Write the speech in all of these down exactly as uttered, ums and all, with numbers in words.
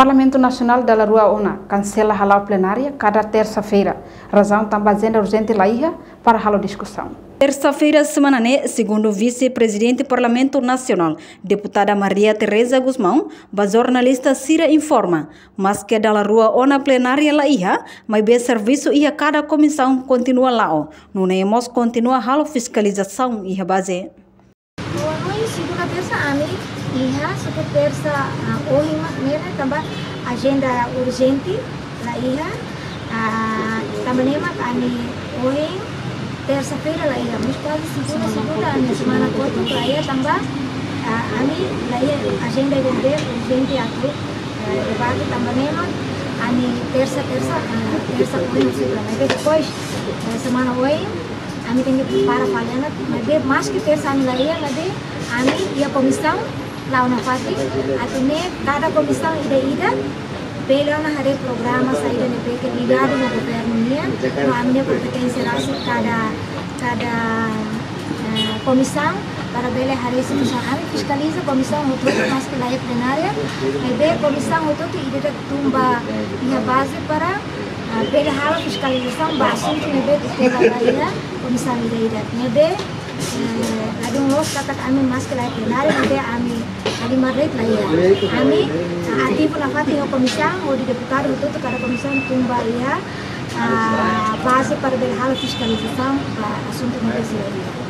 Parlamento Nacional da Rua Una cancela a aula plenária cada terça-feira, razão também agenda urgente laíha para a discussão. Terça-feira, semana, né, segundo o vice-presidente do Parlamento Nacional, deputada Maria Teresa Guzmão, a jornalista Cira informa, mas que da rua ona plenária lá ia, mas o serviço ia cada comissão continua lá, não nemos continua a fiscalização ia base. Hoje, segunda terça, ia, segunda terça, hoje, né, também agenda urgente lá ia, também hoje, terça-feira lah ia, mas quase segunda segunda na semana quatro lá ia tambah, kami lah ia agenda urgente urgente aku, lepas tambah memang, kami terça terça terça pun segunda, mas depois semana oi, kami tem que para falhar, mas de mais que terça kami lah ia, mas de kami ia comissão lá na parte, atune cada comissão ida ida. Pela na hare programa saída de pe que ligado no governo minha, no amne competência lá cada cada comissão para bele hare se sabe fiscaliza comissão outro mais que lá é plenária, e de comissão outro que ida tumba minha base para bele hare fiscalização base que me de que lá ida comissão ida minha de ada nós kata kami mais que lá é plenária, de ami ali marret lá ia ami ativo na parte da comissão ou de deputado todo cada comissão tumbaria a base para a fiscalização do assunto brasileiro.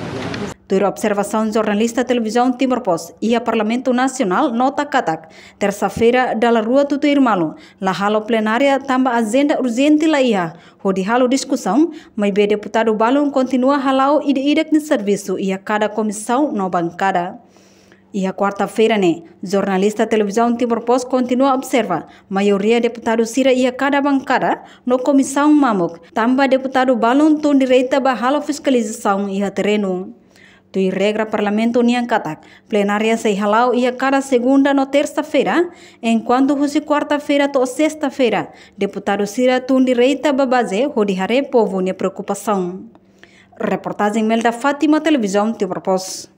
Durante a observação jornalista televisão Timor Post e a Parlamento Nacional nota katak terça-feira da rua Tutu Irmalo la halo plenária tambah agenda urgente la ia hodi halo discussão mas o deputado Balon continua halau ide-idek no serviço e a cada comissão no bancada. E a quarta-feira, né, jornalista televisão Timor Post continua a observar maioria deputado Cira e a cada bancada no comissão Mamuk, também deputado Balon tem direito a halo fiscalização e a terreno. Tui regra parlamento niang katak, plenária se halau ia cada segunda no terça-feira, enquanto husi quarta-feira to sexta-feira, deputado Cira tem direito a base hodi hare povo ne preocupação. Reportagem Melda Fatima, televisão Timor Post.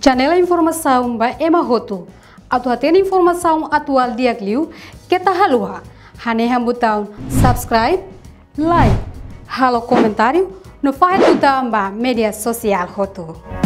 Janela informação by Emma Roto. Atu hatena informação atual dia kliu, kita haluha. Hane hambutão subscribe, like, halo comentário no file do tamba media social Roto.